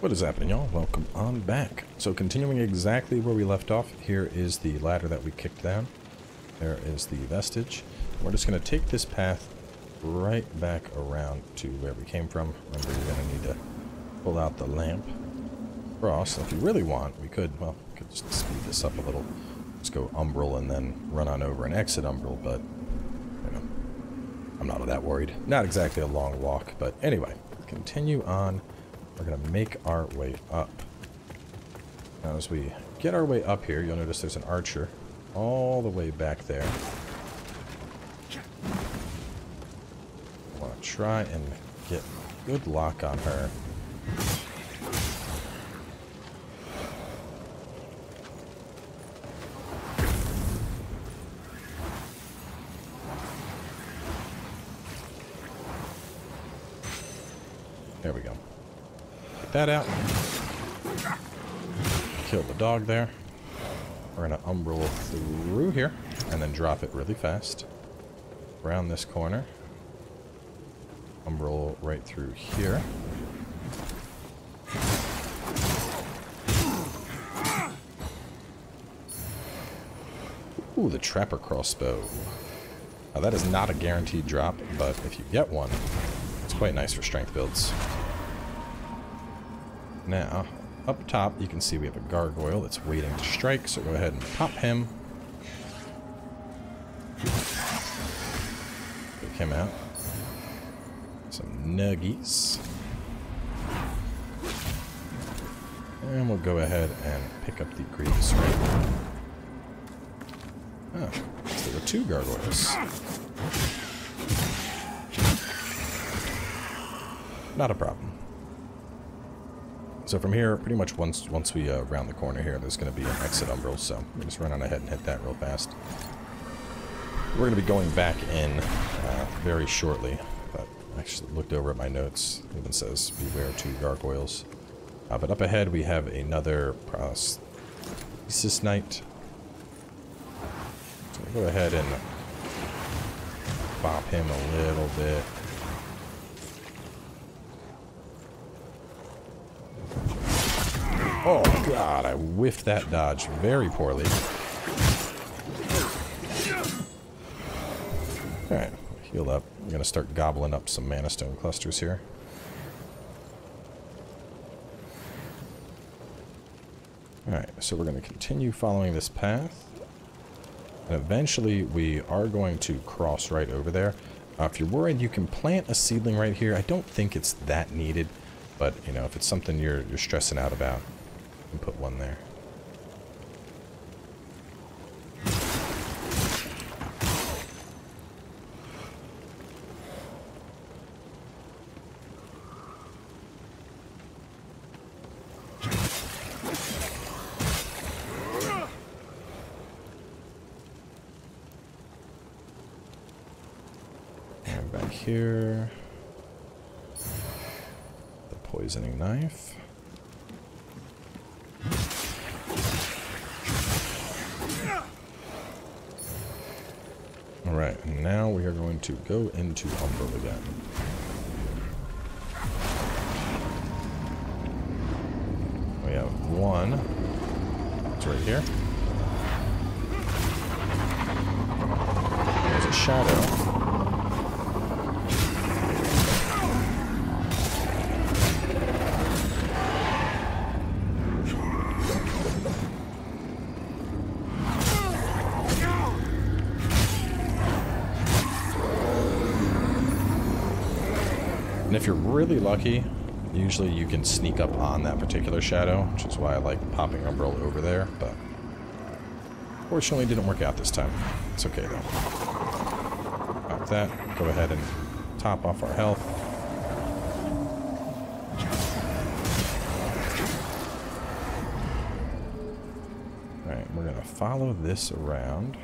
What is happening, y'all? Welcome on back. So continuing exactly where we left off, here is the ladder that we kicked down. There is the vestige. We're just going to take this path right back around to where we came from. Remember, you're going to need to pull out the lamp. Cross. If you really want, we could just speed this up a little. Just go Umbral and then run on over and exit Umbral, but, you know, I'm not all that worried. Not exactly a long walk, but anyway, continue on. We're going to make our way up. Now, as we get our way up here, you'll notice there's an archer all the way back there. I want to try and get a good lock on her. There we go. Get that out. Kill the dog there. We're going to umbral through here and then drop it really fast. Around this corner. Umbral right through here. Ooh, the trapper crossbow. Now that is not a guaranteed drop, but if you get one, it's quite nice for strength builds. Now, up top, you can see we have a gargoyle that's waiting to strike, so go ahead and pop him. Pick him out. Some nuggies. And we'll go ahead and pick up the Grievous Ring. Oh, so there were two gargoyles. Not a problem. So from here, pretty much once we round the corner here, there's going to be an exit umbral, so we'll just run on ahead and hit that real fast. We're going to be going back in very shortly, but I actually looked over at my notes. It even says, beware two gargoyles. But up ahead, we have another Thesis Knight. So we'll go ahead and bop him a little bit. Oh, God, I whiffed that dodge very poorly. Alright, heal up. I'm going to start gobbling up some mana stone clusters here. Alright, so we're going to continue following this path. And eventually we are going to cross right over there. If you're worried, you can plant a seedling right here. I don't think it's that needed, but, you know, if it's something you're stressing out about, and put one there. And back here, the poisoning knife. Alright, now we are going to go into Umbral again. We have one. It's right here. There's a shadow. If you're really lucky, usually you can sneak up on that particular shadow, which is why I like popping Umbral over there, but fortunately it didn't work out this time. It's okay though. Pop that, go ahead and top off our health. Alright, we're gonna follow this around.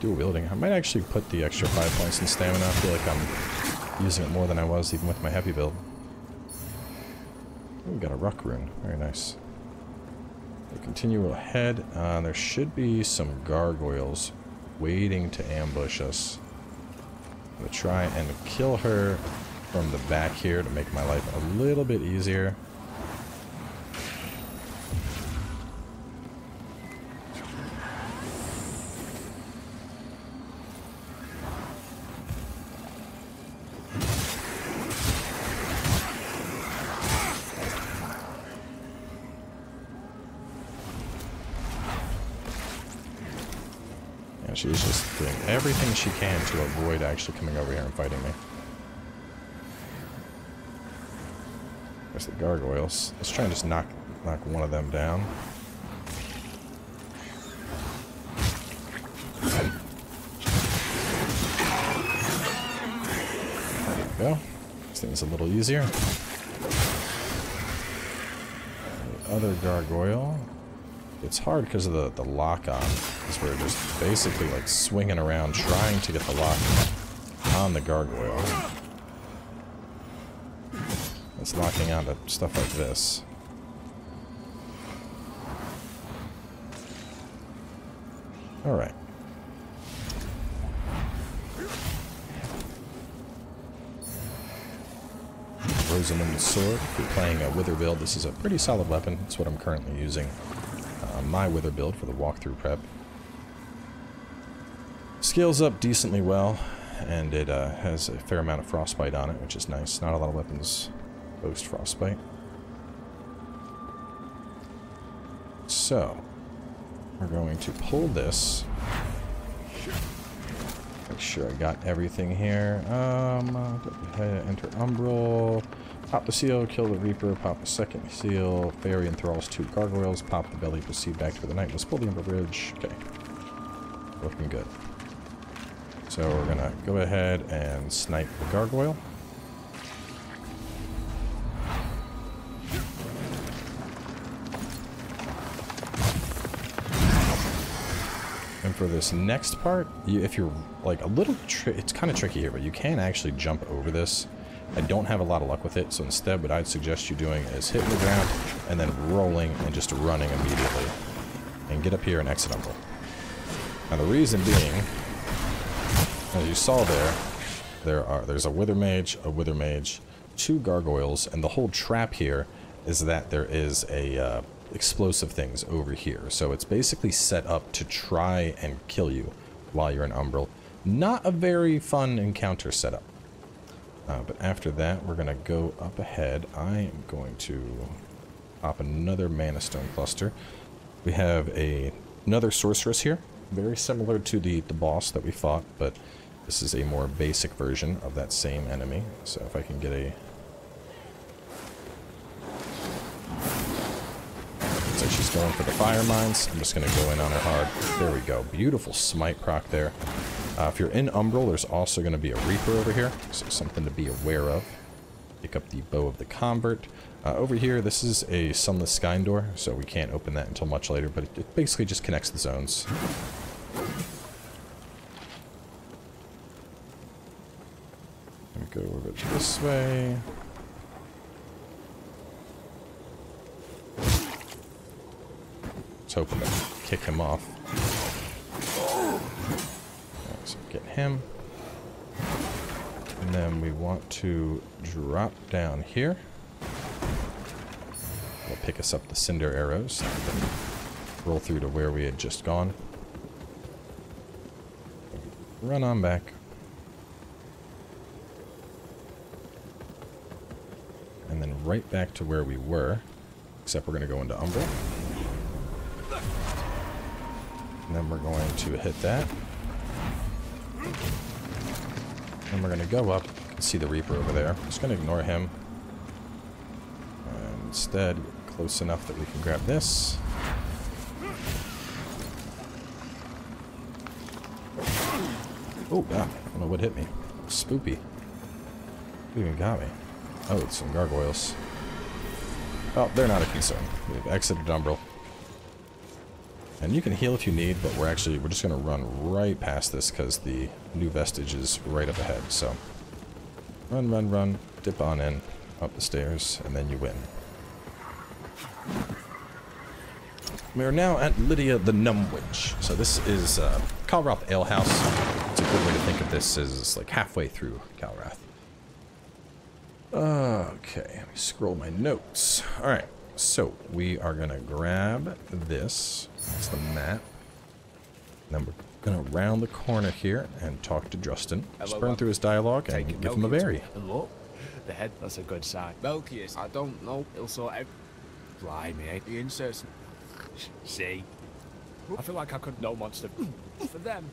Dual wielding. I might actually put the extra 5 points in stamina. I feel like I'm using it more than I was even with my heavy build. We've got a rock rune. Very nice. We'll continue ahead. There should be some gargoyles waiting to ambush us. I'm going to try and kill her from the back here to make my life a little bit easier. She's just doing everything she can to avoid actually coming over here and fighting me. There's the gargoyles. Let's try and just knock one of them down. There we go. This thing's a little easier. The other gargoyle. It's hard because of the lock-on, because we're just basically like swinging around trying to get the lock on the gargoyle. It's locking onto stuff like this. Alright. Rosamund's sword. If you're playing a wither build, this is a pretty solid weapon. It's what I'm currently using. My wither build for the walkthrough prep. Scales up decently well, and it has a fair amount of frostbite on it, which is nice. Not a lot of weapons boast frostbite. So, we're going to pull this. Make sure I got everything here. Enter Umbral. Pop the seal, kill the reaper, pop the second seal, fairy enthralls two gargoyles, pop the belly, proceed back to the night. Let's pull the Ember Bridge. Okay. Looking good. So we're going to go ahead and snipe the gargoyle. And for this next part, if you're like a little... it's kind of tricky here, but you can actually jump over this. I don't have a lot of luck with it, so instead what I'd suggest you doing is hitting the ground and then rolling and just running immediately. And get up here and exit Umbral. Now the reason being, as you saw there, there's a wither mage, two gargoyles, and the whole trap here is that there is a explosive things over here. So it's basically set up to try and kill you while you're in Umbral. Not a very fun encounter setup. But after that, we're going to go up ahead. I am going to pop another Mana Stone cluster. We have another sorceress here, very similar to the boss that we fought, but this is a more basic version of that same enemy. So if I can get a... looks like she's going for the fire mines. I'm just going to go in on her hard. There we go. Beautiful smite proc there. If you're in Umbral, there's also going to be a Reaper over here, so something to be aware of. Pick up the Bow of the Convert. Over here, this is a Sunless Sky door, so we can't open that until much later, but it basically just connects the zones. Let me go over this way. Let's hope we can kick him off. Get him, and then we want to drop down here. We'll pick us up the cinder arrows and roll through to where we had just gone. Run on back. And then right back to where we were, except we're going to go into Umbral. And then we're going to hit that. And we're going to go up. You can see the Reaper over there. I'm just going to ignore him. And instead, close enough that we can grab this. Oh, God. I don't know what hit me. Spoopy. Who even got me? Oh, it's some gargoyles. Oh, they're not a concern. We've exited Umbral. And you can heal if you need, but we're just going to run right past this because the new vestige is right up ahead, so Run, run, run. Dip on in. Up the stairs. And then you win. We are now at Lydia the Numbwitch. So this is Calrath Alehouse. It's a good way to think of this as like halfway through Calrath. Okay, let me scroll my notes. Alright, so we are going to grab this. That's the map. Then we're going to round the corner here and talk to Justin. Sprung through his dialogue and give him a berry. Look, the head, that's a good sign. Belchius, I don't know, it'll sort out. Fly me, the inserts. See? I feel like I could know monster. For them,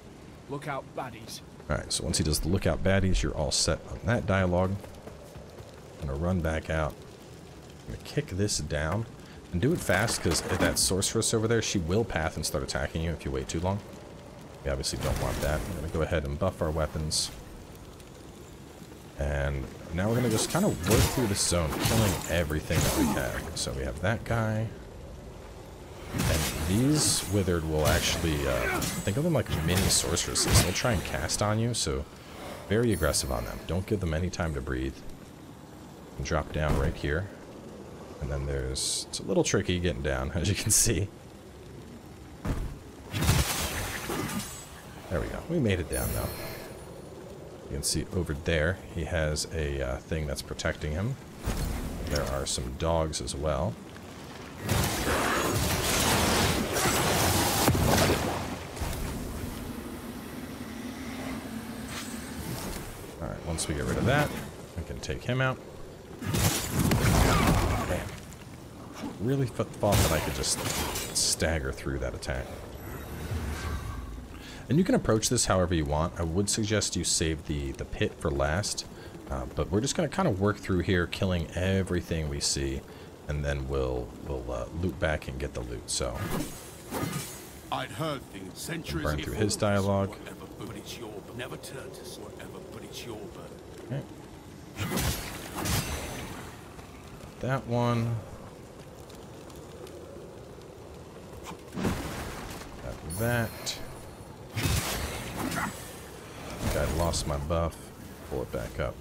look out baddies. Alright, so once he does the look out baddies, you're all set on that dialogue. I'm going to run back out. I'm going to kick this down. And do it fast, because that sorceress over there, she will path and start attacking you if you wait too long. We obviously don't want that. We're going to go ahead and buff our weapons. And now we're going to just kind of work through this zone, killing everything that we have. So we have that guy. And these withered will actually, think of them like mini sorceresses. They'll try and cast on you, so very aggressive on them. Don't give them any time to breathe. And drop down right here. And then there's, it's a little tricky getting down, as you can see. There we go. We made it down, though. You can see over there, he has a thing that's protecting him. There are some dogs as well. Alright, once we get rid of that, we can take him out. Man, really thought that I could just stagger through that attack. And you can approach this however you want. I would suggest you save the pit for last. But we're just going to kind of work through here, killing everything we see. And then we'll loot back and get the loot. So, I'd heard things centuries burn through his dialogue. Whatever, but it's your, never turn to whatever, but it's your burden. Okay. That one. Got that. I think I lost my buff. Pull it back up.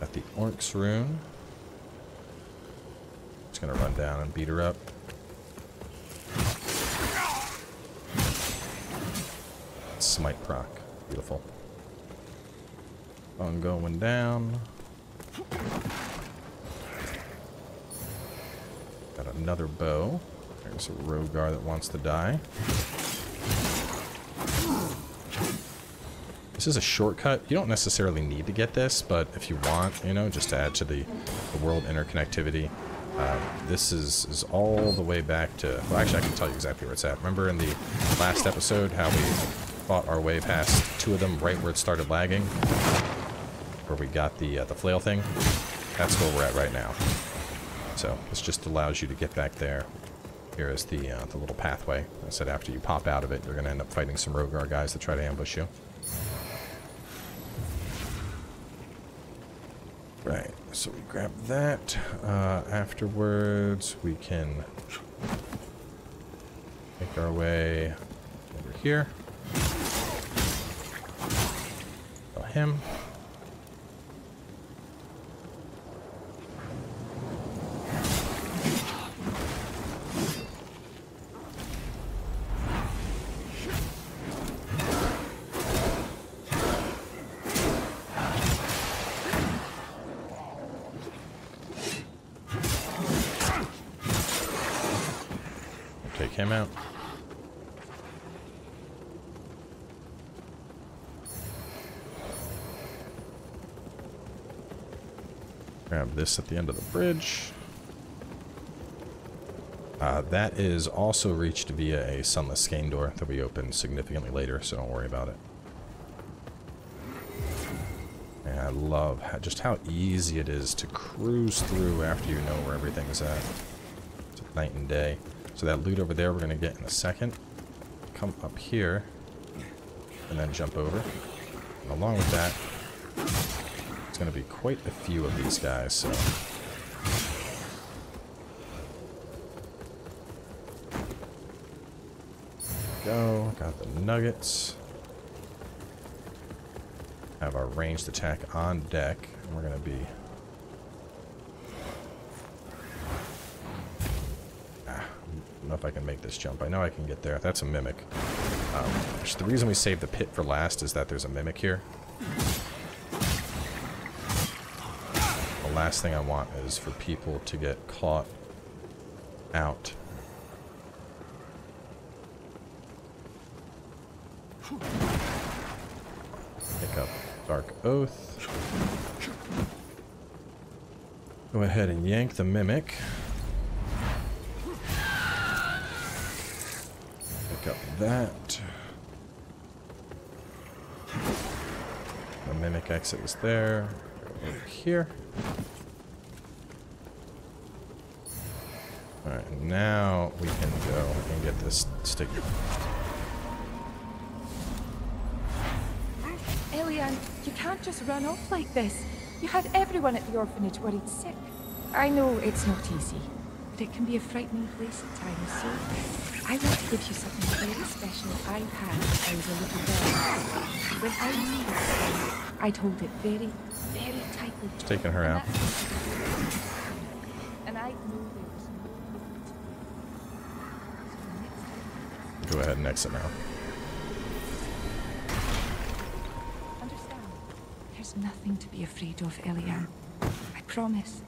Got the Orc's rune. Just gonna run down and beat her up. Smite proc. Beautiful. I'm going down. Got another bow. There's a Rogar that wants to die. This is a shortcut. You don't necessarily need to get this, but if you want, you know, just to add to the world interconnectivity. This is all the way back to... Well, actually, I can tell you exactly where it's at. Remember in the last episode how we fought our way past two of them right where it started lagging? Where we got the flail thing? That's where we're at right now. So this just allows you to get back there. Here is the little pathway. I said after you pop out of it, you're going to end up fighting some Rogar guys that try to ambush you. Right, so we grab that. Afterwards, we can make our way over here. Kill him. Him out. Grab this at the end of the bridge. That is also reached via a sunless skein door that we opened significantly later, so don't worry about it. And I love how, just how easy it is to cruise through after you know where everything's at. It's night and day. So that loot over there we're going to get in a second. Come up here. And then jump over. And along with that, it's going to be quite a few of these guys, so... Go. Got the nuggets. have our ranged attack on deck, and we're going to be... I don't know if I can make this jump. I know I can get there. That's a mimic. The reason we saved the pit for last is that there's a mimic here. The last thing I want is for people to get caught out. Pick up Dark Oath. Go ahead and yank the mimic. Pick up that. The mimic exit was there. Over here. Alright, now we can go and get this stick. Eliane, you can't just run off like this. You had everyone at the orphanage worried sick. I know it's not easy, but it can be a frightening place at times, so I want to give you something very special I had when I was a little girl. When I knew it, I'd hold it very, very tightly. It's taking her out. And I knew there was no way to do it. Go ahead and exit now. Understand? There's nothing to be afraid of, Eliane. I promise.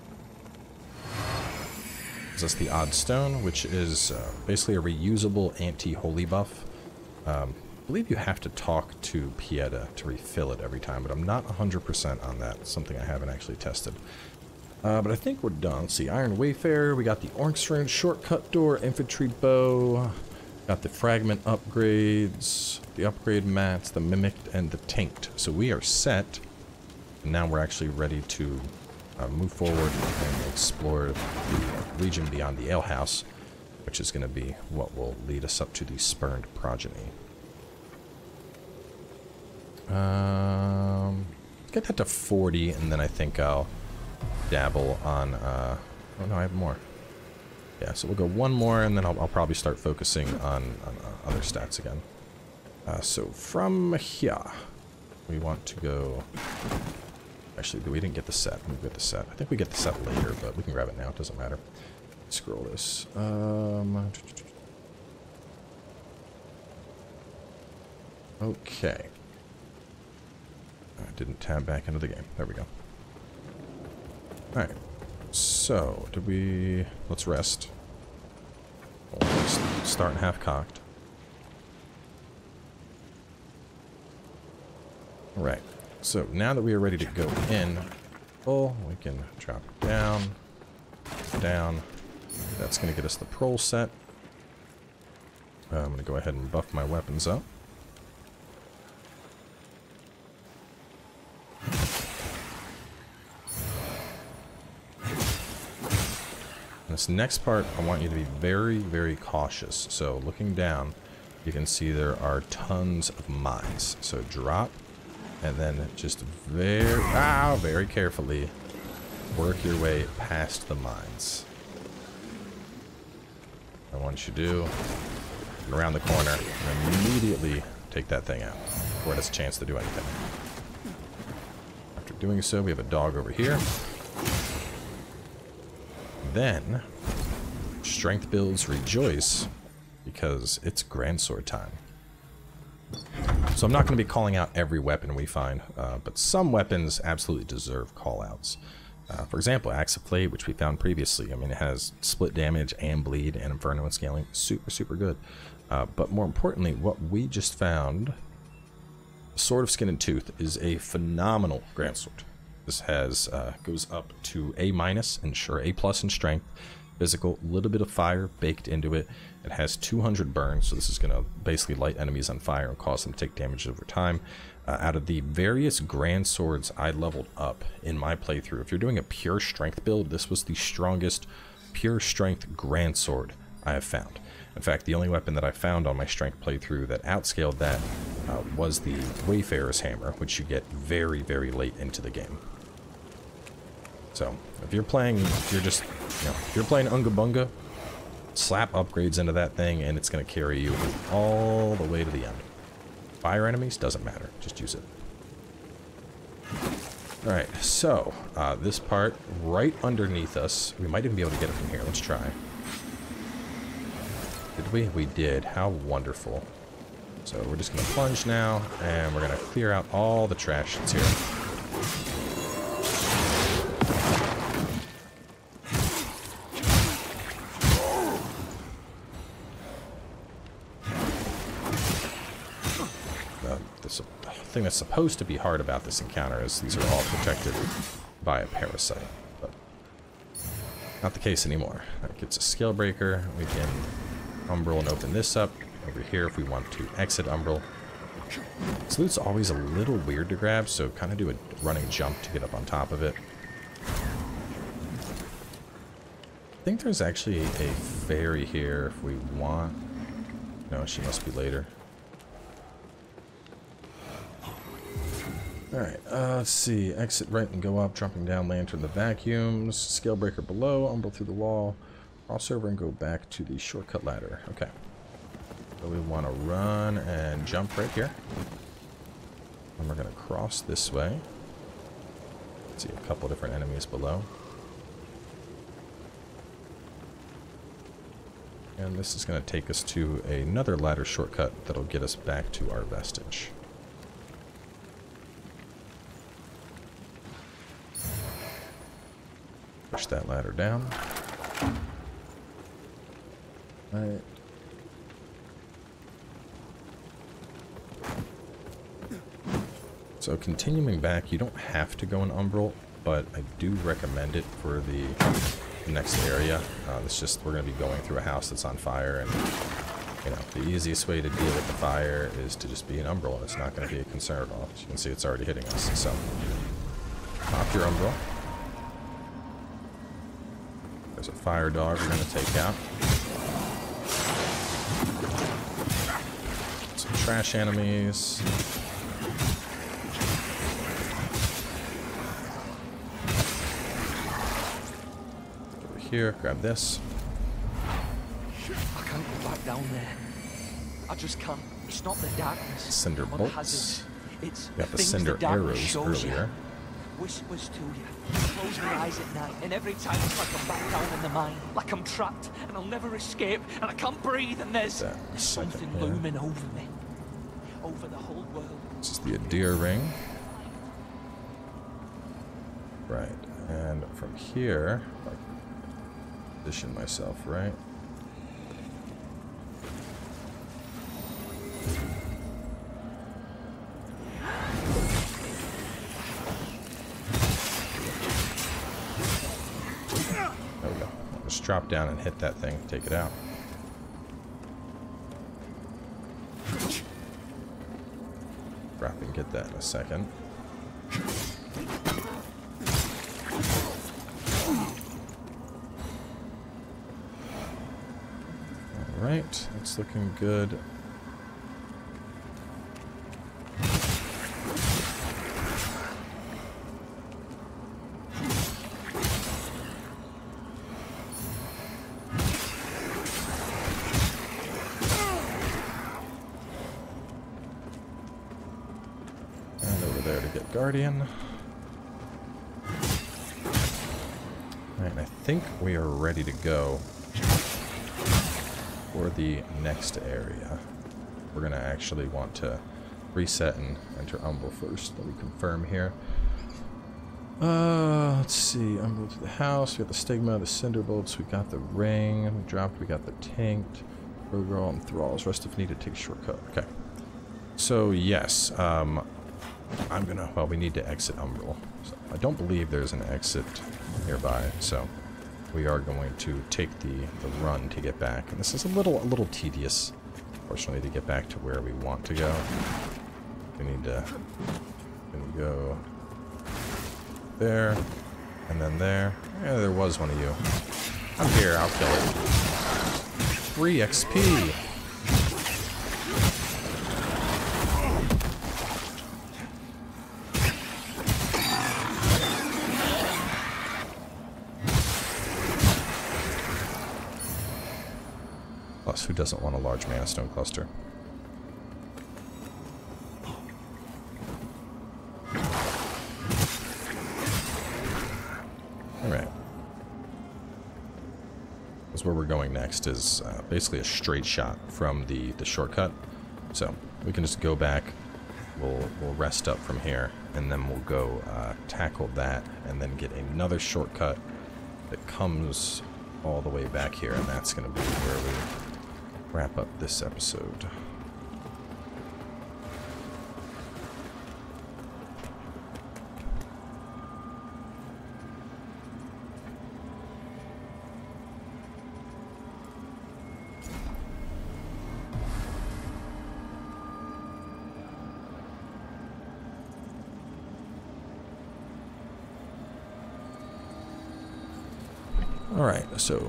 Us the odd stone, which is basically a reusable anti-holy buff. I believe you have to talk to Pieta to refill it every time, but I'm not 100% on that. It's something I haven't actually tested. But I think we're done. Let's see, Iron Wayfarer, we got the Orc's Rune, Shortcut Door, Infantry Bow, got the Fragment Upgrades, the Upgrade Mats, the Mimicked, and the Tanked. So we are set, and now we're actually ready to move forward and explore the region beyond the alehouse, which is going to be what will lead us up to the spurned progeny. Get that to 40, and then I think I'll dabble on... oh no, I have more. Yeah, so we'll go one more, and then I'll probably start focusing on other stats again. So from here, we want to go... Actually, we didn't get the set. We get the set. I think we get the set later, but we can grab it now. It doesn't matter. Scroll this. Okay. I didn't tab back into the game. There we go. All right. So, did we? Let's rest. Starting half cocked. All right. So now that we are ready to go in full, we can drop it down, That's going to get us the prol set. I'm going to go ahead and buff my weapons up. In this next part, I want you to be very, very cautious. So looking down, you can see there are tons of mines. So drop. And then just very carefully work your way past the mines. And once you do, around the corner and immediately take that thing out before it has a chance to do anything. After doing so, we have a dog over here. Then, strength builds Rejoice because it's Grandsword time. So I'm not going to be calling out every weapon we find, but some weapons absolutely deserve callouts. For example, Axe of Plate, which we found previously. I mean, it has split damage and bleed and Inferno and scaling. Super, super good. But more importantly, what we just found, Sword of Skin and Tooth, is a phenomenal Grandsword. This has goes up to A- and sure A+ in strength. Physical, little bit of fire baked into it. It has 200 burn, so this is going to basically light enemies on fire and cause them to take damage over time. Out of the various grand swords I leveled up in my playthrough, if you're doing a pure strength build, this was the strongest pure strength grand sword I have found. In fact, the only weapon that I found on my strength playthrough that outscaled that was the Wayfarer's Hammer, which you get very, very late into the game. So if you're playing, if you're playing Unga Bunga, slap upgrades into that thing and it's going to carry you all the way to the end. Fire enemies, doesn't matter. Just use it. Alright, so this part right underneath us. We might even be able to get it from here. Let's try. Did we? We did. How wonderful. So we're just going to plunge now, and we're going to clear out all the trash that's here. The thing that's supposed to be hard about this encounter is these are all protected by a parasite, but not the case anymore. That gets a Scalebreaker. We can Umbral and open this up over here if we want to exit Umbral. This loot's always a little weird to grab, so kind of do a running jump to get up on top of it. I think there's actually a fairy here if we want. No, she must be later. Alright, let's see. Exit right and go up, dropping down, land from the vacuums. Scalebreaker below, Umbral through the wall. Cross over and go back to the shortcut ladder. Okay. So we want to run and jump right here. And we're going to cross this way. See a couple different enemies below. And this is going to take us to another ladder shortcut that'll get us back to our vestige. Push that ladder down. Alright. So continuing back, you don't have to go in Umbral, but I do recommend it for the next area. It's just we're going to be going through a house that's on fire, and you know the easiest way to deal with the fire is to just be in Umbral, and it's not going to be a concern at all. As you can see, it's already hitting us. So pop your Umbral. There's a fire dog we're going to take out. Trash enemies. Over here, grab this. I can't go back down there. I just can't. It's not the darkness. Cinder bolts. It's got the cinder arrows earlier. Whispers to you. I close my eyes at night, and every time it's like I'm back down in the mine, like I'm trapped, and I'll never escape, and I can't breathe, and there's something looming over me. Over the whole world. This is the Adir ring. Right, and from here, I can position myself, right? There we go. I'll just drop down and hit that thing, take it out. Drop and get that in a second. Alright, that's looking good. Guardian. Alright, I think we are ready to go for the next area. We're going to actually want to reset and enter Umbral first. Let me confirm here. Let's see. Umbral to the house. We got the Stigma, the Cinder Bolts. We got the Ring. We dropped. We got the Tanked. Rogue Roll and Thralls. Rest if needed. Take a shortcut. Okay. So, yes. I'm gonna, well, we need to exit Umbral. So I don't believe there's an exit nearby, so we are going to take the run to get back. And this is a little tedious, fortunately, to get back to where we want to go. We need to go there, and then there. Yeah, there was one of you. I'm here, I'll kill it. 3 XP! Who doesn't want a large mana stone cluster? Alright. That's where we're going next, is basically a straight shot from the shortcut. So we can just go back, we'll rest up from here, and then we'll go tackle that, and then get another shortcut that comes all the way back here, and that's going to be where we wrap up this episode. Alright, so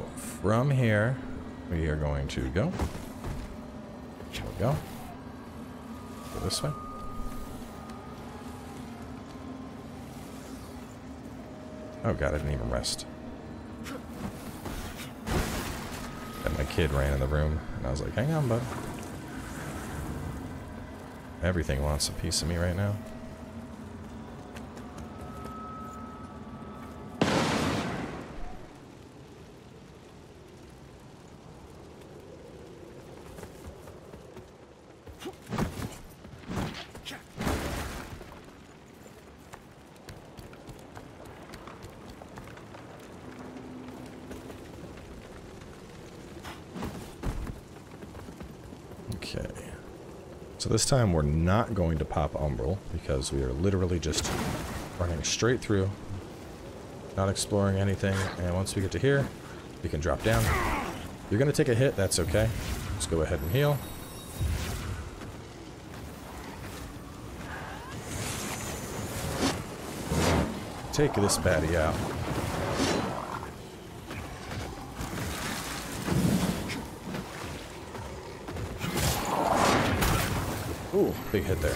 from here, we are going to go. Shall we go? Go this way. Oh god, I didn't even rest. And my kid ran in the room, and I was like, hang on, bud. Everything wants a piece of me right now. This time we're not going to pop Umbral, because we are literally just running straight through, not exploring anything, and once we get to here, we can drop down. You're going to take a hit, that's okay. Let's go ahead and heal. Take this baddie out. Ooh, big hit there.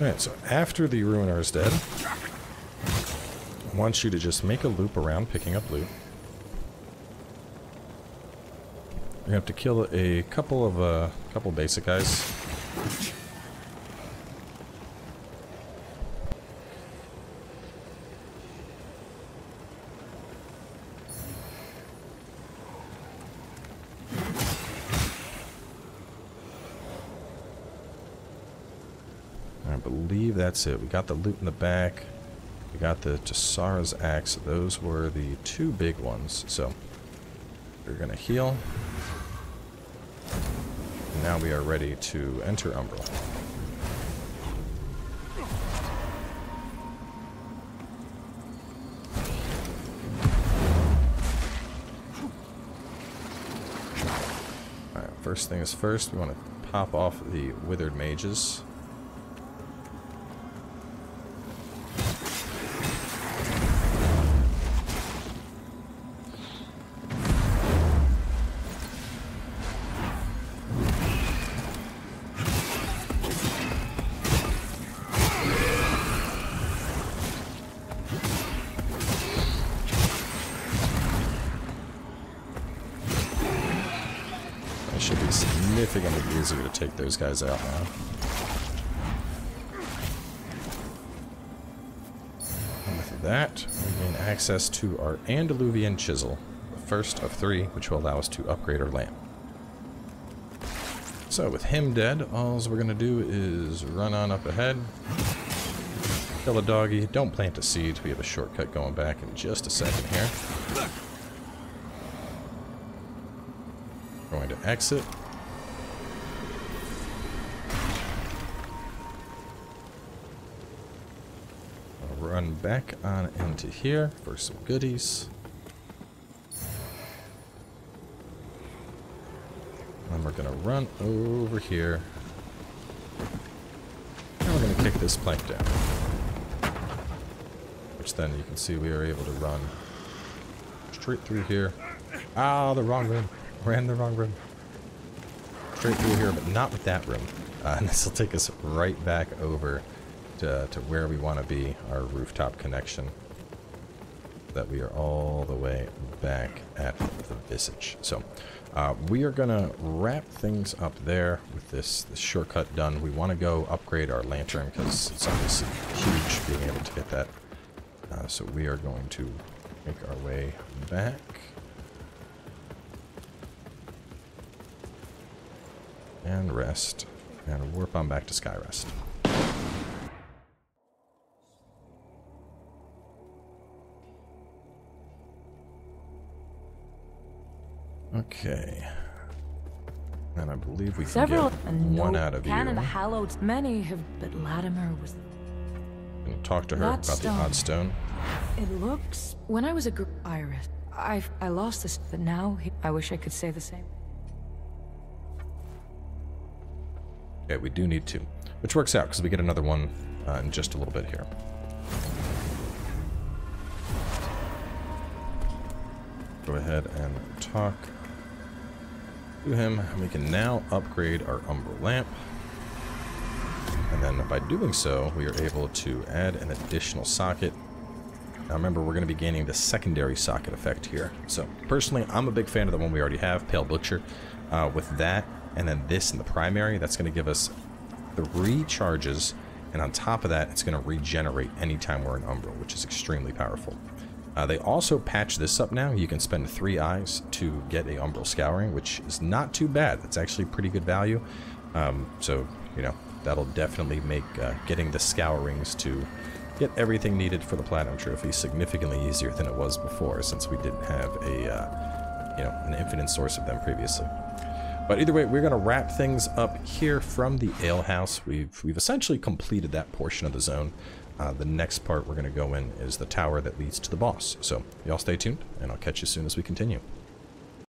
Alright, so after the Ruiner is dead, I want you to just make a loop around picking up loot. You have to kill a couple of basic guys. That's it. We got the loot in the back. We got the Tassara's axe. Those were the two big ones. So we're gonna heal. And now we are ready to enter Umbral. Alright, first thing is first, we want to pop off the Withered Mages. Significantly easier to take those guys out now. And with that, we gain access to our Andaluvian Chisel, the first of three, which will allow us to upgrade our lamp. So with him dead, all we're going to do is run on up ahead, kill a doggy, don't plant a seed, we have a shortcut going back in just a second here. We're going to exit. Run back on into here for some goodies. And we're gonna run over here. And we're gonna kick this plank down. Which then you can see we are able to run straight through here. Ah, the wrong room. Ran the wrong room. Straight through here, but not with that room. And this will take us right back over to where we want to be, our rooftop connection. that we are all the way back at the Visage. So we are gonna wrap things up there with this shortcut done. We want to go upgrade our lantern because it's obviously huge being able to get that. So we are going to make our way back. And rest. And warp on back to Skyrest. Okay. And I believe we can get one out of you. But Latimer was... And talk to her about the odd stone. It looks... When I was a group Iris, I lost this, but now I wish I could say the same. Okay, we do need two, which works out because we get another one in just a little bit here. Go ahead and talk to him. We can now upgrade our Umbral Lamp. And then by doing so, we are able to add an additional socket. Now remember, we're going to be gaining the secondary socket effect here. So personally, I'm a big fan of the one we already have, Pale Butcher. With that, and then this in the primary, that's going to give us 3 charges. And on top of that, it's going to regenerate anytime we're in Umbral, which is extremely powerful. They also patch this up now. You can spend 3 eyes to get a Umbral Scouring, which is not too bad. That's actually pretty good value. So, you know, that'll definitely make getting the Scourings to get everything needed for the Platinum Trophy significantly easier than it was before, since we didn't have a, you know, an infinite source of them previously. But either way, we're going to wrap things up here from the Alehouse. We've essentially completed that portion of the zone. The next part we're going to go in is the tower that leads to the boss. So y'all stay tuned, and I'll catch you soon as we continue.